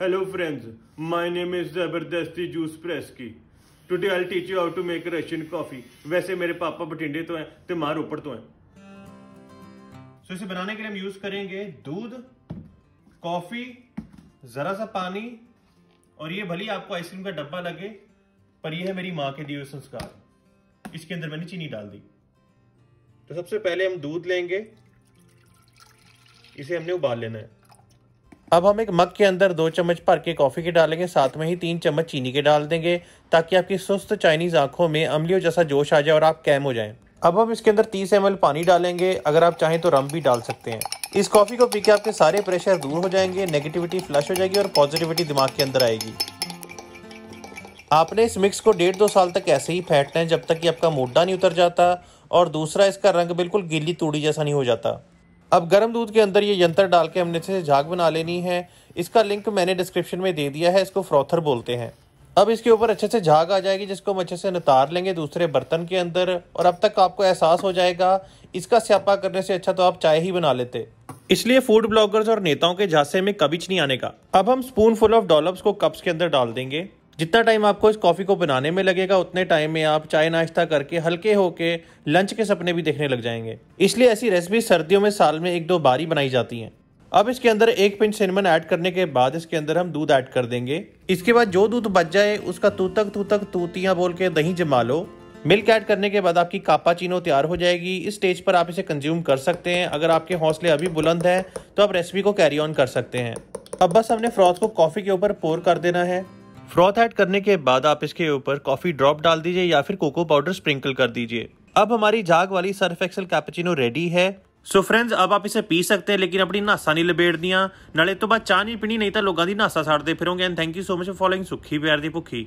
Hello friends, my name is Zabardasti Juice Press Ki. Today I'll teach you how to make Russian coffee. वैसे मेरे पापा बठिंडे तो हैं, ते मार ऊपर तो हैं। So इसे बनाने के लिए हम यूज करेंगे दूध, कॉफी, जरा सा पानी और ये भली आपको आइसक्रीम का डब्बा लगे, पर ये है मेरी माँ के दिए हुए संस्कार। इसके अंदर मैंने चीनी डाल दी। तो सबसे पहले हम दूध लेंगे, इसे हमने उबाल लेना है। अब हम एक मग के अंदर 2 चम्मच भर के कॉफ़ी के डालेंगे, साथ में ही 3 चम्मच चीनी के डाल देंगे ताकि आपकी सुस्त चाइनीज़ आंखों में अम्लियों जैसा जोश आ जाए और आप कैम हो जाएं। अब हम इसके अंदर 30 ml पानी डालेंगे, अगर आप चाहें तो रम भी डाल सकते हैं। इस कॉफ़ी को पी के आपके सारे प्रेशर दूर हो जाएंगे, नेगेटिविटी फ्लश हो जाएगी और पॉजिटिविटी दिमाग के अंदर आएगी। आपने इस मिक्स को 1.5-2 साल तक ऐसे ही फेंटना है जब तक कि आपका मोटा नहीं उतर जाता और दूसरा इसका रंग बिल्कुल गीली तूड़ी जैसा नहीं हो जाता। अब गर्म दूध के अंदर ये यंत्र डाल के हमने इसे झाग बना लेनी है। इसका लिंक मैंने डिस्क्रिप्शन में दे दिया है, इसको फ्रॉथर बोलते हैं। अब इसके ऊपर अच्छे से झाग आ जाएगी जिसको हम अच्छे से नितार लेंगे दूसरे बर्तन के अंदर और अब तक आपको एहसास हो जाएगा इसका स्यापा करने से अच्छा तो आप चाय ही बना लेते। इसलिए फूड ब्लॉगर्स और नेताओं के झांसे में कभी नहीं आने का। अब हम स्पूनफुल ऑफ डॉलप्स को कप्स के अंदर डाल देंगे। जितना टाइम आपको इस कॉफ़ी को बनाने में लगेगा उतने टाइम में आप चाय नाश्ता करके हल्के होके लंच के सपने भी देखने लग जाएंगे। इसलिए ऐसी रेसिपी सर्दियों में साल में 1-2 बार ही बनाई जाती हैं। अब इसके अंदर 1 पिंच सिनेमन ऐड करने के बाद इसके अंदर हम दूध ऐड कर देंगे। इसके बाद जो दूध बच जाए उसका तूतक तूतियाँ बोल के दही जमा लो। मिल्क ऐड करने के बाद आपकी कैप्पुचीनो तैयार हो जाएगी। इस स्टेज पर आप इसे कंज्यूम कर सकते हैं। अगर आपके हौसले अभी बुलंद हैं तो आप रेसिपी को कैरी ऑन कर सकते हैं। अब बस हमने फ्रॉथ को कॉफ़ी के ऊपर पोर कर देना है। फ्रॉथ ऐड करने के बाद आप इसके ऊपर कॉफ़ी ड्रॉप डाल दीजिए या फिर कोको पाउडर स्प्रिंकल कर दीजिए। अब हमारी झाग वाली सर्फ एक्सेल कैप्पुचिनो रेडी है। सो फ्रेंड्स, अब आप इसे पी सकते हैं लेकिन अपनी नासा नहीं लबेड़नियां, नाले तो बाद चाह नहीं पीनी, नहीं तो लोगों की नासा साड़ते फिरोंगे। And thank you so much for following सुखी प्यार दी भुखी।